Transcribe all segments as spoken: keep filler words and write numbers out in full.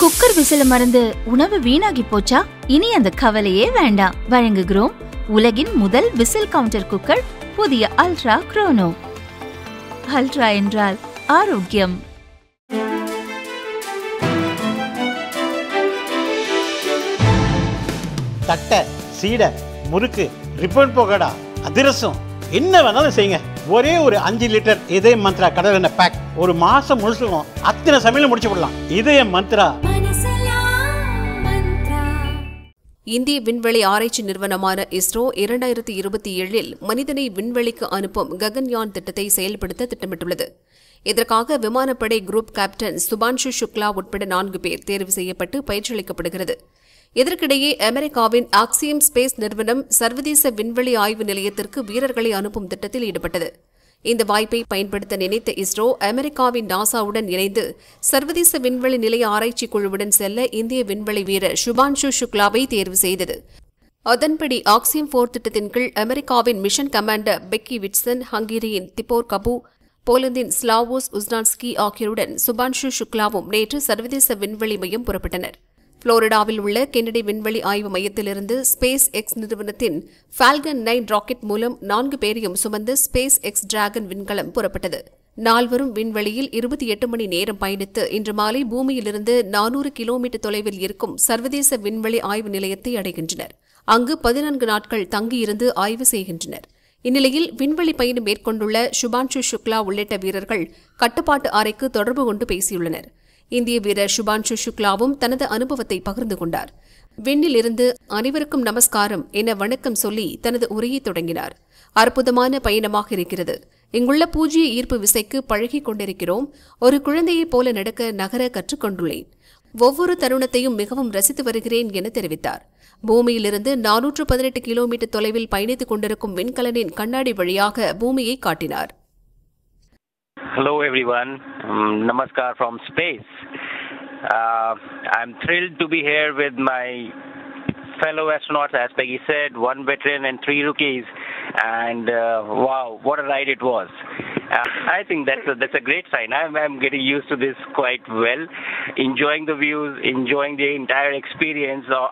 Cooker விசில மறந்து உணவு வீணாகி போச்சா? இனி அந்த கவலையே வேண்டாம். வழங்குகிறோம் உலகின் முதல் விசில் கவுண்டர் குக்கர், புதிய அல்ட்ரா குரோனோ. அல்ட்ரா என்றால் ஆரோக்கியம். தட்டை, சீடை, முறுக்கு, ரிப்பன் போகடா, அதிரசம் என்ன வேணாலும் செய்யுங்க. ஒரே ஒரு அஞ்சு லிட்டர் இதய மந்த்ரா கடல் எண்ணெய் பேக் ஒரு மாசம் முழுசுக்கும் அத்தனை சமையல முடிச்சு விடலாம். இதய மந்த்ரா. இந்திய விண்வெளி ஆராய்ச்சி நிறுவனமான இஸ்ரோ இரண்டாயிரத்தி இருபத்தி ஏழில் மனிதனை விண்வெளிக்கு அனுப்பும் ககன்யான் திட்டத்தை செயல்படுத்த திட்டமிட்டுள்ளது. இதற்காக விமானப்படை குரூப் கேப்டன் சுபான்ஷு சுக்லா உட்பட நான்கு பேர் தேர்வு செய்யப்பட்டு பயிற்சியளிக்கப்படுகிறது. இதற்கிடையே அமெரிக்காவின் ஆக்சியம் ஸ்பேஸ் நிறுவனம் சர்வதேச விண்வெளி ஆய்வு நிலையத்திற்கு வீரர்களை அனுப்பும் திட்டத்தில் ஈடுபட்டது. இந்த வாய்ப்பை பயன்படுத்த நினைத்த இஸ்ரோ அமெரிக்காவின் நாசாவுடன் இணைந்து சர்வதேச விண்வெளி நிலைய ஆராய்ச்சி குழுவுடன் செல்ல இந்திய விண்வெளி வீரர் சுபான்ஷு சுக்லாவை தேர்வு செய்தது. அதன்படி ஆக்சியம் நான்கு திட்டத்தின் கீழ் அமெரிக்காவின் மிஷன் கமாண்டர் பெக்கி விட்சன், ஹங்கேரியின் திபோர் கபு, போலந்தின் ஸ்லாவோஸ் உஸ்னான்ஸ்கி ஆகியோருடன் சுபான்ஷு சுக்லாவும் நேற்று சர்வதேச விண்வெளி மையம் புறப்பட்டனர். புளோரிடாவில் உள்ள கென்னடி விண்வெளி ஆய்வு மையத்திலிருந்து ஸ்பேஸ் எக்ஸ் நிறுவனத்தின் ஃபால்கன் ஒன்பது ராக்கெட் மூலம் நான்கு பேரையும் சுமந்து ஸ்பேஸ் எக்ஸ் டிராகன் விண்கலம் புறப்பட்டது. நால்வரும் விண்வெளியில் இருபத்தி எட்டு மணி நேரம் பயணித்து இன்று மாலை பூமியிலிருந்து நானூறு கிலோமீட்டர் தொலைவில் இருக்கும் சர்வதேச விண்வெளி ஆய்வு நிலையத்தை அடைகின்றனர். அங்கு பதினான்கு நாட்கள் தங்கியிருந்து ஆய்வு செய்கின்றனர். இந்நிலையில் விண்வெளி பயணம் மேற்கொண்டுள்ள சுபான்ஷு சுக்லா உள்ளிட்ட வீரர்கள் கட்டுப்பாட்டு அறைக்கு தொடர்பு கொண்டு பேசியுள்ளனர். இந்திய வீரர் சுபான்ஷு சுக்லாவும் தனது அனுபவத்தை பகிர்ந்து கொண்டார். விண்ணில் இருந்து அனைவருக்கும் நமஸ்காரம் என வணக்கம் சொல்லி தனது உரையை தொடங்கினார். அற்புதமான பயணமாக இருக்கிறது. இங்குள்ள பூஜ்ய ஈர்ப்பு விசைக்கு பழகிக் கொண்டிருக்கிறோம். ஒரு குழந்தையைப் போல நடக்க நகர கற்றுக்கொண்டுள்ளேன். ஒவ்வொரு தருணத்தையும் மிகவும் ரசித்து வருகிறேன் என தெரிவித்தார். பூமியிலிருந்து நானூற்று பதினெட்டு கிலோமீட்டர் தொலைவில் பயணித்துக் கொண்டிருக்கும் விண்கலனின் கண்ணாடி வழியாக பூமியை காட்டினார். Hello everyone, um, Namaskar from space. Uh, I'm thrilled to be here with my fellow astronauts, as Peggy said, one veteran and three rookies, and uh, wow, what a ride it was. Uh, I think that's a, that's a great sign. I'm, I'm getting used to this quite well, enjoying the views, enjoying the entire experience, or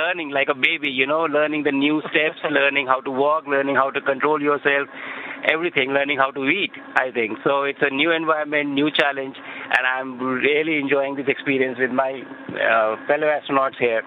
learning like a baby, you know, learning the new steps, learning how to walk, learning how to control yourself. Everything, learning how to eat, I think. So it's a new environment, new challenge, and I'm really enjoying this experience with my uh, fellow astronauts here.